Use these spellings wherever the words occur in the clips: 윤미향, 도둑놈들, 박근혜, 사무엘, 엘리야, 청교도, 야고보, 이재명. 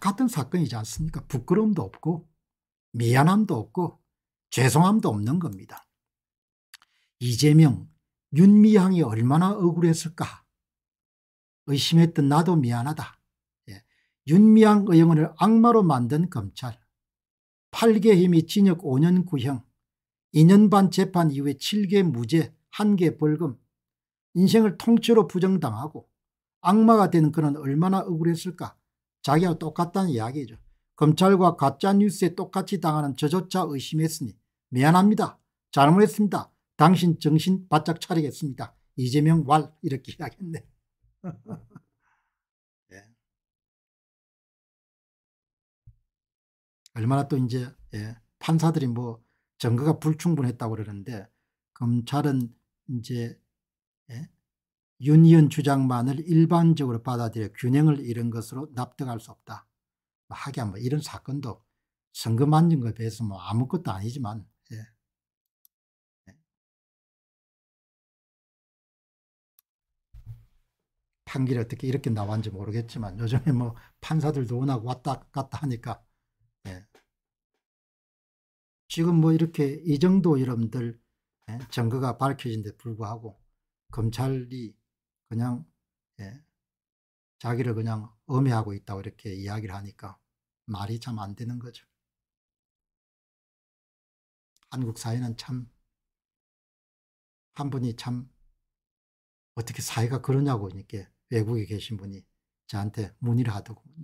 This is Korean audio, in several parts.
같은 사건이지 않습니까? 부끄러움도 없고 미안함도 없고 죄송함도 없는 겁니다. 이재명, 윤미향이 얼마나 억울했을까? 의심했던 나도 미안하다. 예. 윤미향 의원을 악마로 만든 검찰, 8개 힘이 징역 5년 구형, 2년 반 재판 이후에 7개 무죄, 1개 벌금, 인생을 통째로 부정당하고 악마가 되는 그는 얼마나 억울했을까? 자기와 똑같다는 이야기죠. 검찰과 가짜뉴스에 똑같이 당하는 저조차 의심했으니 미안합니다. 잘못했습니다. 당신 정신 바짝 차리겠습니다. 이재명 왈, 이렇게 이야기했네. 네. 얼마나 또 이제 판사들이 뭐 증거가 불충분했다고 그러는데, 검찰은 이제 윤 의원 주장만을 일반적으로 받아들여 균형을 잃은 것으로 납득할 수 없다. 하기야 뭐 이런 사건도 선거 만진거에 비해서 뭐 아무것도 아니지만, 예. 판결이 어떻게 이렇게 나왔는지 모르겠지만 요즘에 뭐 판사들도 워낙 왔다 갔다 하니까, 예. 지금 뭐 이렇게 이 정도 여러분들 증거가 밝혀진 데 불구하고 검찰이 그냥 자기를 그냥 엄해하고 있다고 이렇게 이야기를 하니까 말이 참 안 되는 거죠. 한국 사회는 참 한 분이 참 어떻게 사회가 그러냐고 이렇게 외국에 계신 분이 저한테 문의를 하더군요.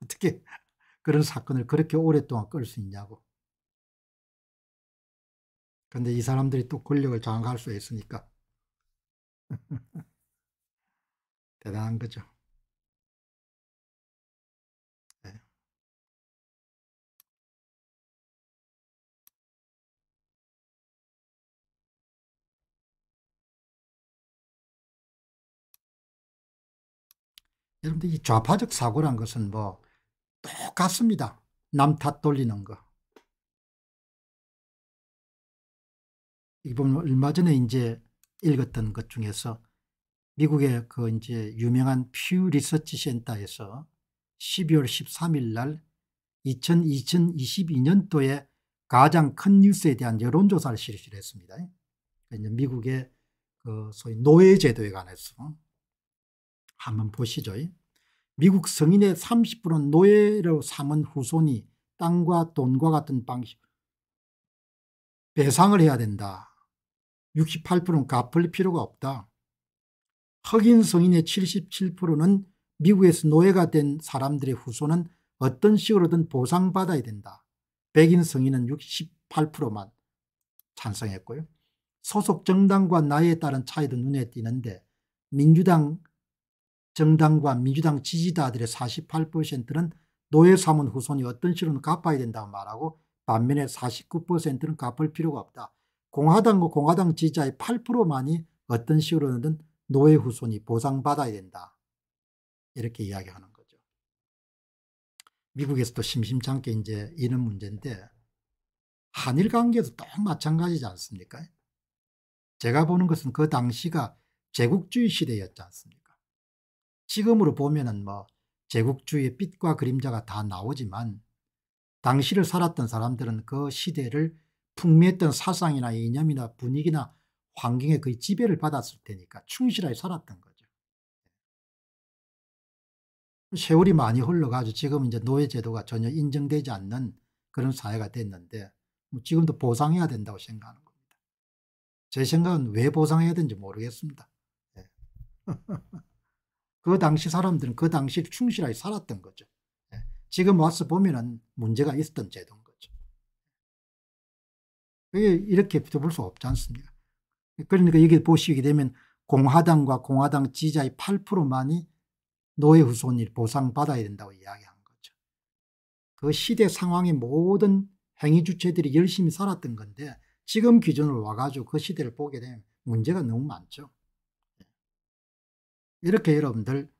어떻게 그런 사건을 그렇게 오랫동안 끌 수 있냐고. 그런데 이 사람들이 또 권력을 장악할 수 있으니까 대단한 거죠. 네. 여러분들, 이 좌파적 사고란 것은 뭐 똑같습니다. 남 탓 돌리는 거. 이 보면 얼마 전에 이제 읽었던 것 중에서 미국의 그 이제 유명한 퓨 리서치 센터에서 12월 13일 날 2022년도에 가장 큰 뉴스에 대한 여론조사를 실시를 했습니다. 미국의 그 소위 노예제도에 관해서 한번 보시죠. 미국 성인의 30%는 노예로 삼은 후손이 땅과 돈과 같은 방식 배상을 해야 된다. 68%는 갚을 필요가 없다. 흑인 성인의 77%는 미국에서 노예가 된 사람들의 후손은 어떤 식으로든 보상받아야 된다. 백인 성인은 68%만 찬성했고요. 소속 정당과 나이에 따른 차이도 눈에 띄는데, 민주당 정당과 민주당 지지자들의 48%는 노예 삼은 후손이 어떤 식으로든 갚아야 된다고 말하고, 반면에 49%는 갚을 필요가 없다. 공화당과 공화당 지지자의 8%만이 어떤 식으로든 노예 후손이 보상받아야 된다. 이렇게 이야기하는 거죠. 미국에서도 심심찮게 이제 이런 문제인데, 한일 관계도 딱 마찬가지지 않습니까? 제가 보는 것은 그 당시가 제국주의 시대였지 않습니까? 지금으로 보면은 뭐 제국주의의 빛과 그림자가 다 나오지만, 당시를 살았던 사람들은 그 시대를 풍미했던 사상이나 이념이나 분위기나 환경에 거의 지배를 받았을 테니까 충실하게 살았던 거죠. 세월이 많이 흘러가지고 지금 이제 노예제도가 전혀 인정되지 않는 그런 사회가 됐는데, 지금도 보상해야 된다고 생각하는 겁니다. 제 생각은 왜 보상해야 되는지 모르겠습니다. 네. 그 당시 사람들은 그 당시에 충실하게 살았던 거죠. 네. 지금 와서 보면은 문제가 있었던 제도인 거죠. 이렇게 붙여볼 수 없지 않습니까? 그러니까 여기 보시게 되면 공화당과 공화당 지지자의 8%만이 노예 후손을 보상받아야 된다고 이야기한 거죠. 그 시대 상황의 모든 행위 주체들이 열심히 살았던 건데 지금 기준으로 와가지고 그 시대를 보게 되면 문제가 너무 많죠. 이렇게 여러분들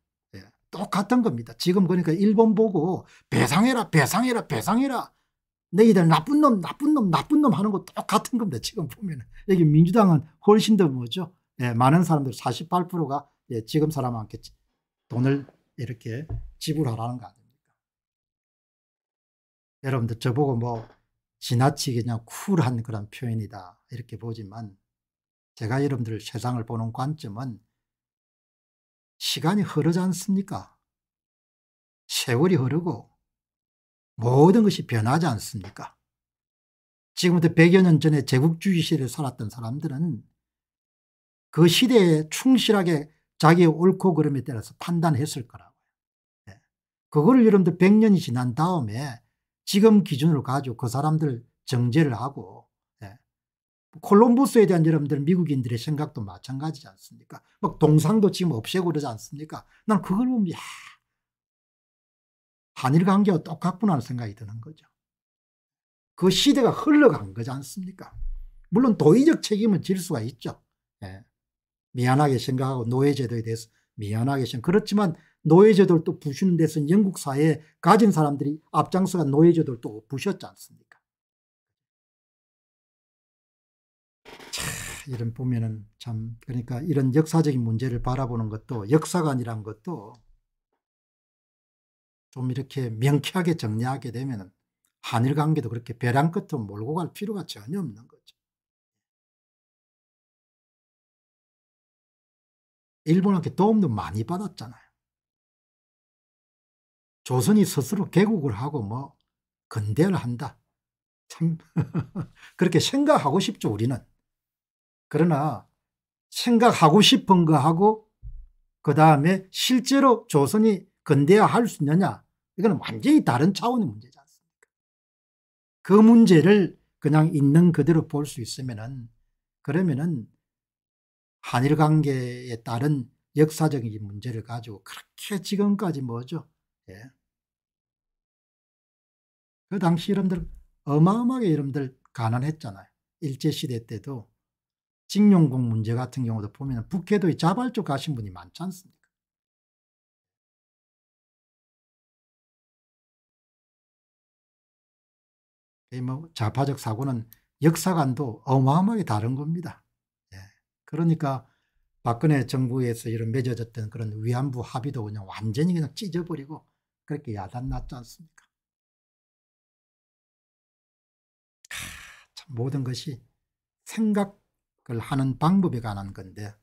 똑같은 겁니다. 지금 그러니까 일본 보고 배상해라 배상해라 배상해라 너희들 나쁜 놈 나쁜 놈 나쁜 놈 하는 거 똑같은 겁니다. 지금 보면 여기 민주당은 훨씬 더 뭐죠? 예, 많은 사람들 48%가 예, 지금 사람한테 돈을 이렇게 지불하라는 거 아닙니까? 여러분들 저보고 뭐 지나치게 그냥 쿨한 그런 표현이다 이렇게 보지만 제가 여러분들 세상을 보는 관점은 시간이 흐르지 않습니까? 세월이 흐르고 모든 것이 변하지 않습니까? 지금부터 100여 년 전에 제국주의 시대에 살았던 사람들은 그 시대에 충실하게 자기의 옳고 그름에 따라서 판단했을 거라고요. 네. 그거를 여러분들 100년이 지난 다음에 지금 기준으로 가지고 그 사람들 정죄를 하고 네. 콜럼버스에 대한 여러분들 미국인들의 생각도 마찬가지지 않습니까? 막 동상도 지금 없애고 그러지 않습니까? 난 그걸 보면 야, 한일 관계와 똑같구나 하는 생각이 드는 거죠. 그 시대가 흘러간 거지 않습니까? 물론 도의적 책임은 질 수가 있죠. 네. 미안하게 생각하고 노예제도에 대해서 미안하게 생각. 그렇지만 노예제도를 또 부수는 데서는 영국 사회에 가진 사람들이 앞장서가 노예제도를 또 부셨지 않습니까? 참 이런 보면은 참 그러니까 이런 역사적인 문제를 바라보는 것도 역사관이란 것도 좀 이렇게 명쾌하게 정리하게 되면은 한일 관계도 그렇게 벼랑 끝으로 몰고 갈 필요가 전혀 없는 거죠. 일본한테 도움도 많이 받았잖아요. 조선이 스스로 개국을 하고 뭐 근대를 한다. 참 그렇게 생각하고 싶죠 우리는. 그러나 생각하고 싶은 거하고 그다음에 실제로 조선이 근대화할 수 있느냐. 이거는 완전히 다른 차원의 문제지 않습니까? 그 문제를 그냥 있는 그대로 볼 수 있으면은 그러면은 한일 관계에 따른 역사적인 문제를 가지고 그렇게 지금까지 뭐죠? 예. 그 당시 여러분들 어마어마하게 여러분들 가난했잖아요. 일제시대 때도 징용공 문제 같은 경우도 보면 북해도에 자발적 가신 분이 많지 않습니까? 뭐 좌파적 사고는 역사관도 어마어마하게 다른 겁니다. 그러니까 박근혜 정부에서 이런 맺어졌던 그런 위안부 합의도 그냥 완전히 그냥 찢어버리고 그렇게 야단났지 않습니까? 참 모든 것이 생각을 하는 방법에 관한 건데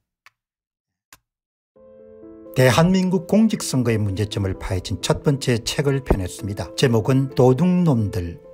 대한민국 공직선거의 문제점을 파헤친 첫 번째 책을 펴냈습니다. 제목은 도둑놈들.